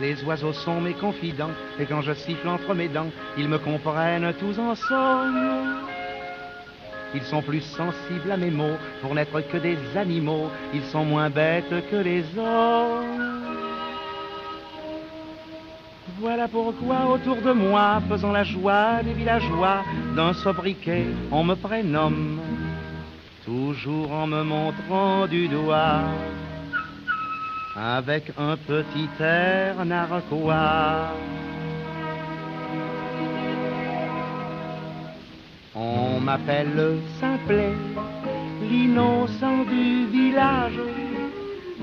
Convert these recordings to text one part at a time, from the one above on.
Les oiseaux sont mes confidents, et quand je siffle entre mes dents, ils me comprennent tous ensemble. Ils sont plus sensibles à mes mots, pour n'être que des animaux, ils sont moins bêtes que les hommes. Voilà pourquoi autour de moi, faisant la joie des villageois, d'un sobriquet on me prénomme, toujours en me montrant du doigt, avec un petit air narquois. On m'appelle Simplet, l'innocent du village,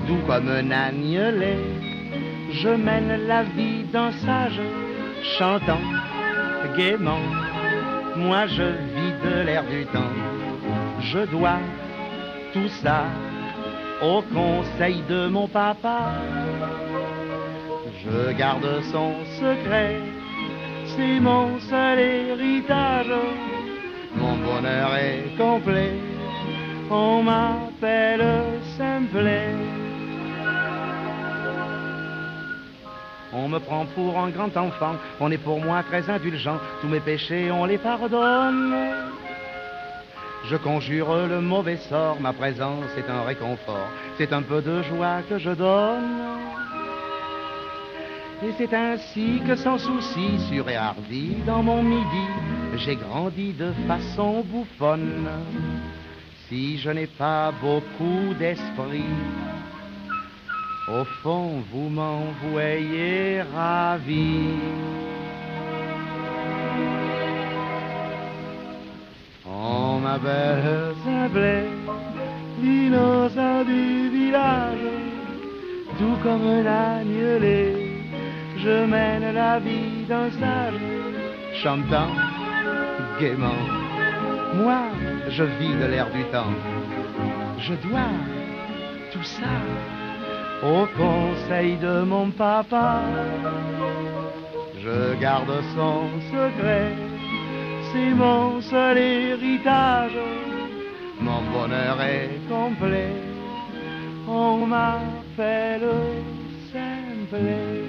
doux comme un agnelet. Je mène la vie d'un sage, chantant gaiement. Moi je vis de l'air du temps. Je dois tout ça au conseil de mon papa. Je garde son secret, c'est mon seul héritage. Mon bonheur est complet, on m'appelle Simplet. On me prend pour un grand enfant, on est pour moi très indulgent, tous mes péchés on les pardonne. Je conjure le mauvais sort, ma présence est un réconfort, c'est un peu de joie que je donne. Et c'est ainsi que sans souci, sûr et hardi, dans mon midi, j'ai grandi de façon bouffonne. Si je n'ai pas beaucoup d'esprit, au fond, vous m'en voyez ravi. On m'appelle Simplet, l'innocent du village, tout comme un agnelet, je mène la vie d'un sage, chantant gaiement. Moi, je vis de l'air du temps. Je dois tout ça au conseil de mon papa. Je garde son secret, c'est mon seul héritage. Mon bonheur est complet, on m'appelle Simplet.